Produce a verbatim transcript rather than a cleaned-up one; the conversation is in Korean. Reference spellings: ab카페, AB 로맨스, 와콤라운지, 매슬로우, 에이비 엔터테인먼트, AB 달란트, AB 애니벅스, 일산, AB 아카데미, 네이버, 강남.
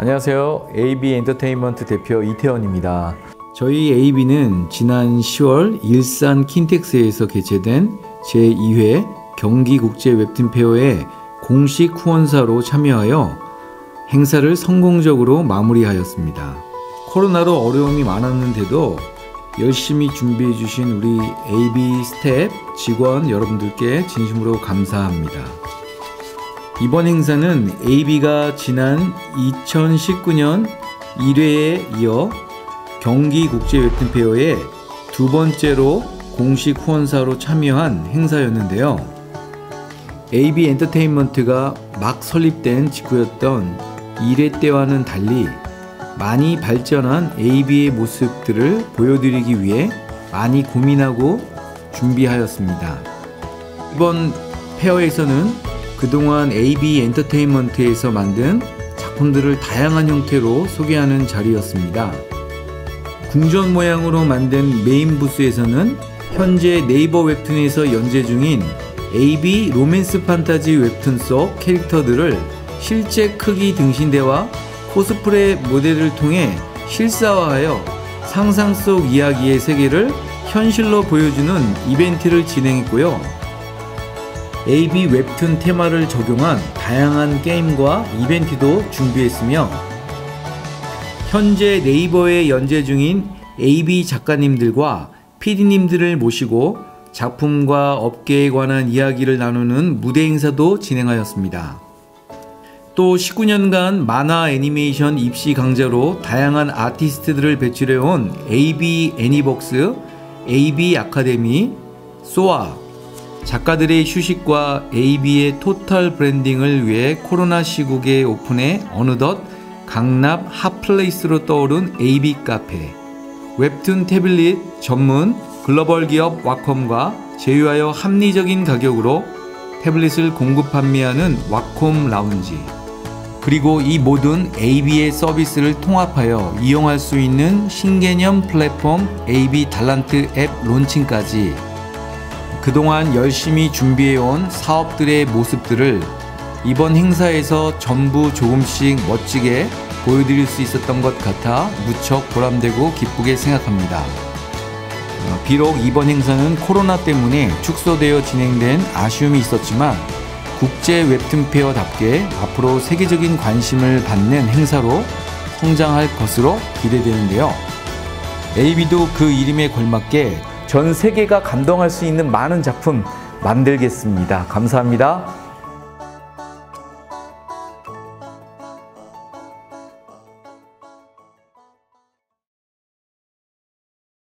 안녕하세요. 에이비 엔터테인먼트 대표 이태원입니다. 저희 에이비는 지난 시월 일산 킨텍스에서 개최된 제이회 경기국제 웹툰 페어에 공식 후원사로 참여하여 행사를 성공적으로 마무리하였습니다. 코로나로 어려움이 많았는데도 열심히 준비해 주신 우리 에이비 스태프 직원 여러분들께 진심으로 감사합니다. 이번 행사는 에이비가 지난 이천십구년 일회에 이어 경기국제 웹툰 페어의 두 번째로 공식 후원사로 참여한 행사였는데요. 에이비 엔터테인먼트가 막 설립된 직후였던 일회 때와는 달리 많이 발전한 에이비의 모습들을 보여드리기 위해 많이 고민하고 준비하였습니다. 이번 페어에서는 그동안 에이비 엔터테인먼트에서 만든 작품들을 다양한 형태로 소개하는 자리였습니다. 궁전 모양으로 만든 메인 부스에서는 현재 네이버 웹툰에서 연재 중인 에이비 로맨스 판타지 웹툰 속 캐릭터들을 실제 크기 등신대와 코스프레 모델을 통해 실사화하여 상상 속 이야기의 세계를 현실로 보여주는 이벤트를 진행했고요. 에이비 웹툰 테마를 적용한 다양한 게임과 이벤트도 준비했으며 현재 네이버에 연재 중인 에이비 작가님들과 피디님들을 모시고 작품과 업계에 관한 이야기를 나누는 무대 행사도 진행하였습니다. 또 십구년간 만화 애니메이션 입시 강좌로 다양한 아티스트들을 배출해온 에이비 애니벅스, 에이비 아카데미, 소아, 작가들의 휴식과 에이비의 토탈 브랜딩을 위해 코로나 시국에 오픈해 어느덧 강남 핫플레이스로 떠오른 에이비 카페, 웹툰 태블릿 전문 글로벌 기업 와콤과 제휴하여 합리적인 가격으로 태블릿을 공급 판매하는 와콤라운지, 그리고 이 모든 에이비의 서비스를 통합하여 이용할 수 있는 신개념 플랫폼 에이비 달란트 앱 론칭까지 그동안 열심히 준비해온 사업들의 모습들을 이번 행사에서 전부 조금씩 멋지게 보여드릴 수 있었던 것 같아 무척 보람되고 기쁘게 생각합니다. 비록 이번 행사는 코로나 때문에 축소되어 진행된 아쉬움이 있었지만 국제 웹툰 페어답게 앞으로 세계적인 관심을 받는 행사로 성장할 것으로 기대되는데요. 에이비도 그 이름에 걸맞게 전 세계가 감동할 수 있는 많은 작품 만들겠습니다. 감사합니다.